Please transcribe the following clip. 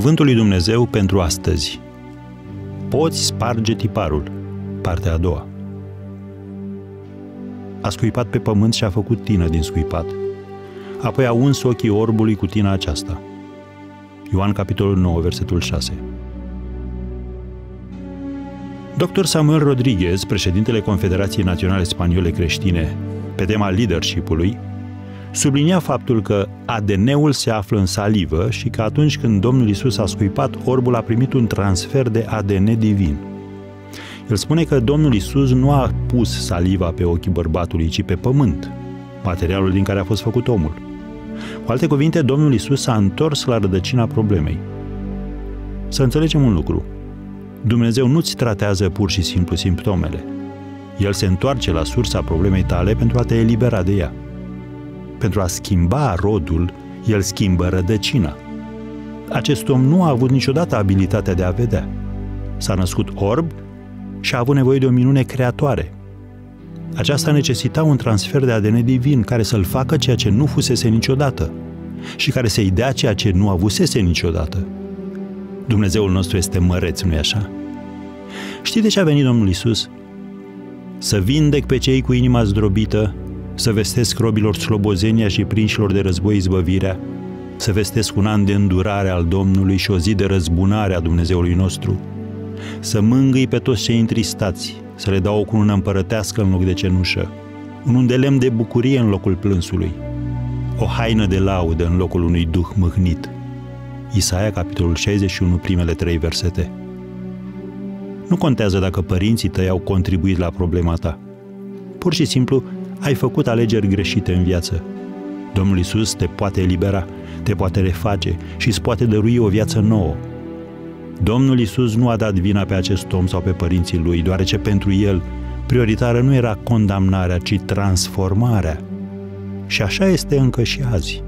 Cuvântul lui Dumnezeu pentru astăzi. Poți sparge tiparul. Partea a doua. A scuipat pe pământ și a făcut tină din scuipat. Apoi a uns ochii orbului cu tina aceasta. Ioan, capitolul 9, versetul 6. Dr. Samuel Rodriguez, președintele Confederației Naționale Spaniole Creștine, pe tema leadership-ului, sublinia faptul că ADN-ul se află în salivă și că atunci când Domnul Iisus a scuipat, orbul a primit un transfer de ADN divin. El spune că Domnul Iisus nu a pus saliva pe ochii bărbatului, ci pe pământ, materialul din care a fost făcut omul. Cu alte cuvinte, Domnul Iisus s-a întors la rădăcina problemei. Să înțelegem un lucru. Dumnezeu nu-ți tratează pur și simplu simptomele. El se întoarce la sursa problemei tale pentru a te elibera de ea. Pentru a schimba rodul, el schimbă rădăcina. Acest om nu a avut niciodată abilitatea de a vedea. S-a născut orb și a avut nevoie de o minune creatoare. Aceasta necesita un transfer de ADN divin care să-l facă ceea ce nu fusese niciodată și care să-i dea ceea ce nu avusese niciodată. Dumnezeul nostru este măreț, nu-i așa? Știi de ce a venit Domnul Iisus? Să vindec pe cei cu inima zdrobită, să vestesc robilor slobozenia și prinșilor de război izbăvirea, să vestesc un an de îndurare al Domnului și o zi de răzbunare a Dumnezeului nostru, să mângâi pe toți cei întristați, să le dau o cunună împărătească în loc de cenușă, un unt de bucurie în locul plânsului, o haină de laudă în locul unui duh mâhnit. Isaia, capitolul 61, primele 3 versete. Nu contează dacă părinții tăi au contribuit la problema ta. Pur și simplu, ai făcut alegeri greșite în viață. Domnul Iisus te poate elibera, te poate reface și îți poate dărui o viață nouă. Domnul Iisus nu a dat vina pe acest om sau pe părinții lui, deoarece pentru el prioritară nu era condamnarea, ci transformarea. Și așa este încă și azi.